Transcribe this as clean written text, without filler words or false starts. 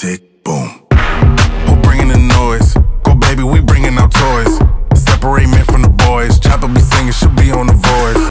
tick.